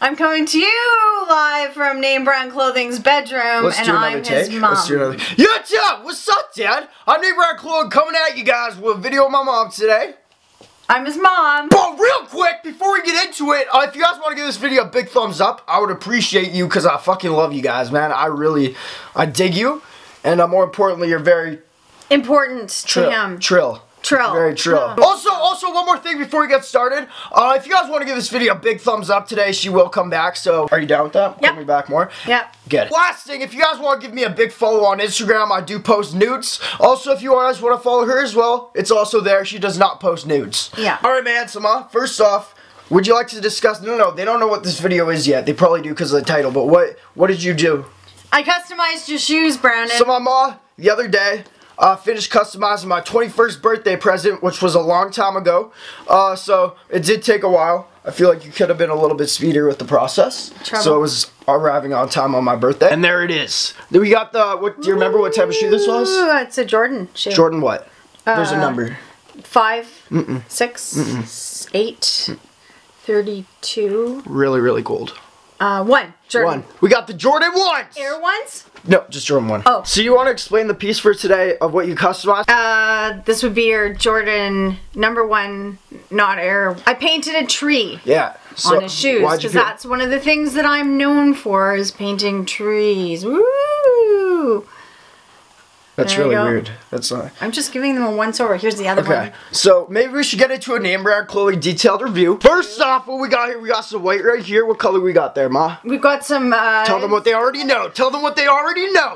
I'm coming to you live from Name Brand Clothing's bedroom, and I'm his mom. Let's do another take. Yeah, Dad! What's up, Dad? I'm Name Brand Clothing coming at you guys with a video of my mom today. I'm his mom. But real quick, before we get into it, if you guys want to give this video a big thumbs up, I would appreciate you because I fucking love you guys, man. I dig you. And more importantly, you're very... important to him. Trill. Very trill. Also, one more thing before we get started. If you guys want to give this video a big thumbs up today, she will come back. So, are you down with that? Yep. Bring me back more? Yep. Good. Last thing, if you guys want to give me a big follow on Instagram, I do post nudes. Also, if you guys want to follow her as well, it's also there. She does not post nudes. Yeah. Alright, man, so first off, would you like to discuss... No, they don't know what this video is yet. They probably do because of the title, but what did you do? I customized your shoes, Brandon. So, my mom, the other day... finished customizing my 21st birthday present, which was a long time ago. So it did take a while. I feel like you could have been a little bit speedier with the process. So it was arriving on time on my birthday. And there it is. We got the, do you remember what type of shoe this was? It's a Jordan shoe. Jordan what? There's a number. 5, 6, 8, 32. Really, really cold. Jordan 1. We got the Jordan 1s! Air 1s? No, just Jordan 1. Oh. So you want to explain the piece for today of what you customized? This would be your Jordan #1, not Air. I painted a tree. Yeah. So on his shoes, because that's one of the things that I'm known for is painting trees. Woo! That's really weird. That's not... I'm just giving them a once over. Here's the other one. Okay, so maybe we should get into a Name Brand Clothing detailed review. First off, what we got here, we got some white right here. What color we got there, Ma? We've got some... tell them what they already know.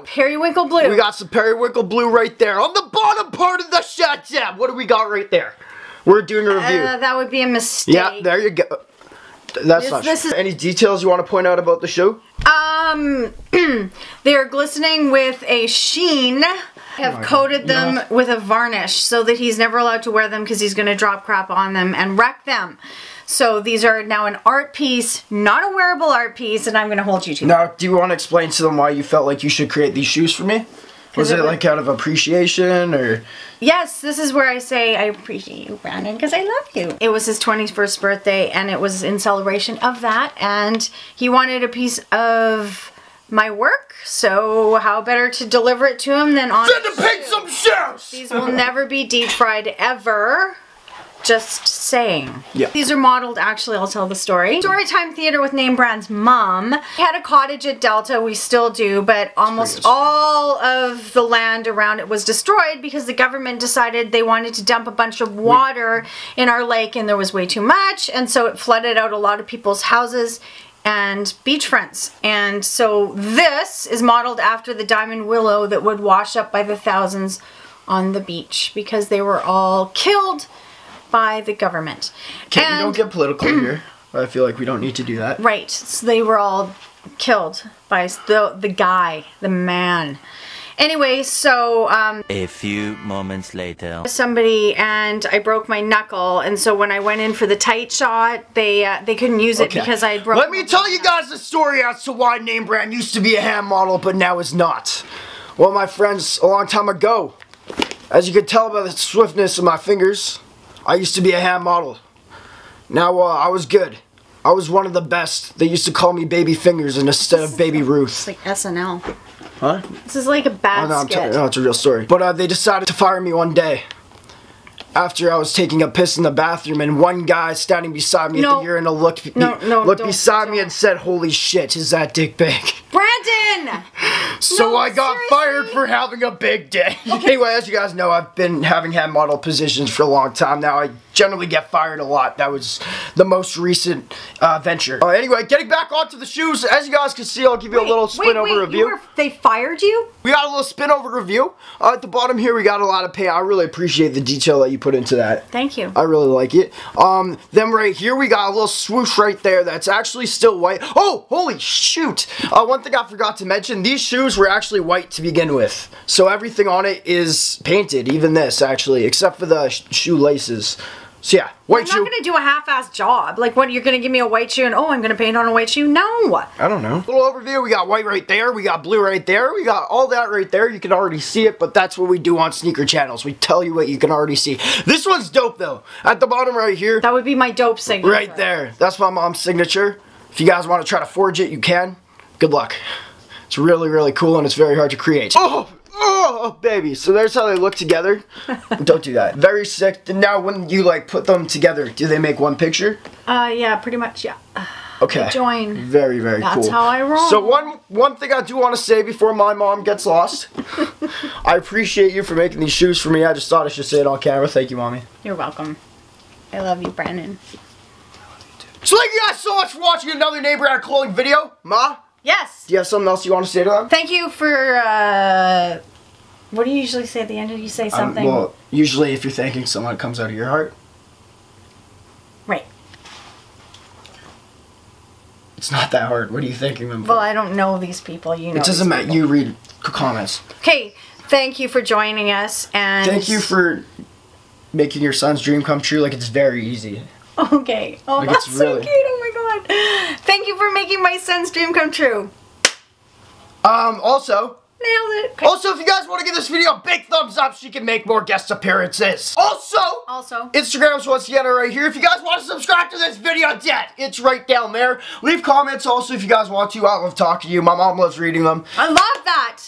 Periwinkle blue. We got some periwinkle blue right there. On the bottom part of the shot tab, what do we got right there? We're doing a review. That would be a mistake. Yeah, there you go. That's not true. Any details you want to point out about the shoe? They are glistening with a sheen. I have coated them with a varnish so that he's never allowed to wear them because he's going to drop crap on them and wreck them. So these are now an art piece, not a wearable art piece, and I'm going to hold you to that. Now, do you want to explain to them why you felt like you should create these shoes for me? Was it like out of appreciation or? Yes, this is where I say I appreciate you, Brandon, because I love you. It was his 21st birthday and it was in celebration of that, and he wanted a piece of my work, so how better to deliver it to him than on to paint some shoes! These will never be deep fried ever. Just saying. Yeah. These are modeled, actually, I'll tell the story. Storytime Theater with Name Brand's mom. We had a cottage at Delta, we still do, but almost all of the land around it was destroyed because the government decided they wanted to dump a bunch of water in our lake, and there was way too much, and so it flooded out a lot of people's houses and beachfronts. And so this is modeled after the diamond willow that would wash up by the thousands on the beach because they were all killed by the government. Okay, we don't get political here. I feel like we don't need to do that. Right. So they were all killed by the guy, the man. Anyway, so a few moments later, somebody and I broke my knuckle, and so when I went in for the tight shot, they couldn't use it because I broke. Let me tell you guys the story as to why Name Brand used to be a hand model, but now is not. Well, my friends, a long time ago, as you could tell by the swiftness of my fingers, I used to be a hand model. Now, I was good. I was one of the best. They used to call me Baby Fingers instead of Baby Ruth. It's like SNL. Huh? This is like a bad skit. No, it's a real story. But they decided to fire me one day after I was taking a piss in the bathroom, and one guy standing beside me at the urinal looked beside me and said, "Holy shit, is that dick big?" Brandon! So I got fired for having a big day. Okay. Anyway, as you guys know, I've been having hand model positions for a long time now. I generally get fired a lot. That was the most recent venture. Anyway, getting back onto the shoes, as you guys can see, I'll give you a little spin-over review. They fired you? We got a little spin-over review. At the bottom here, we got a lot of paint. I really appreciate the detail that you put into that. Thank you. I really like it. Then right here, we got a little swoosh right there that's actually still white. Oh, holy shoot! One thing I forgot to mention, these shoes were actually white to begin with. So everything on it is painted, even this, actually, except for the shoelaces. So yeah, white shoe. I'm not going to do a half-assed job. Like, what, you're going to give me a white shoe and, oh, I'm going to paint on a white shoe? No. I don't know. Little overview, we got white right there, we got blue right there, we got all that right there. You can already see it, but that's what we do on sneaker channels. We tell you what you can already see. This one's dope, though. At the bottom right here. That would be my dope signature. Right there. That's my mom's signature. If you guys want to try to forge it, you can. Good luck. It's really, really cool, and it's very hard to create. Oh! Oh, baby. So there's how they look together. Don't do that. Very sick. And now when you, like, put them together, do they make one picture? Yeah, pretty much, yeah. Okay. They join. Very, very cool. That's how I roll. So one thing I do want to say before my mom gets lost, I appreciate you for making these shoes for me. I just thought I should say it on camera. Thank you, Mommy. You're welcome. I love you, Brandon. I love you, too. So thank you guys so much for watching another Name Brand Clothing video. Ma? Yes? Do you have something else you want to say to them? Thank you for, what do you usually say at the end? Do you say something? Well, usually if you're thanking someone, it comes out of your heart. Right. It's not that hard. What are you thanking them for? Well, I don't know these people. You know, it doesn't matter. You read comments. Okay. Thank you for joining us. And thank you for making your son's dream come true. Like, it's very easy. Okay. Oh, like, that's really so cute. Oh, my God. Thank you for making my son's dream come true. Also... Nailed it. Okay. Also, if you guys want to give this video a big thumbs up so you can make more guest appearances. Also, Instagram's once again right here. If you guys want to subscribe to this video, Dad, it's right down there. Leave comments also if you guys want to. I love talking to you. My mom loves reading them. I love that.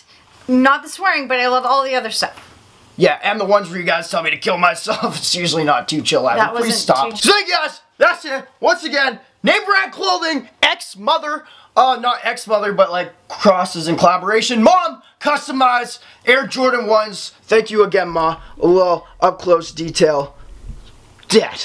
Not the swearing, but I love all the other stuff. Yeah, and the ones where you guys tell me to kill myself. It's usually not too chill out. That wasn't. Please stop. So thank you guys. That's it. Once again, Name Brand Clothing, ex-mother. Not ex-mother, but like crosses in collaboration. Mom, customized Air Jordan 1s. Thank you again, Ma. A little up-close detail. Dad.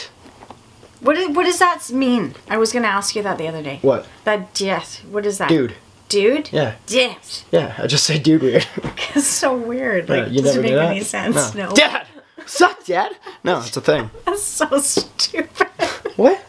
What does that mean? I was going to ask you that the other day. What? That yes. What is that? Dude. Dude? Yeah. Dad. Yeah, I just say dude weird. It's so weird. Like, yeah, doesn't make any sense. No. Dad! Suck, Dad! No, it's a thing. That's so stupid. What?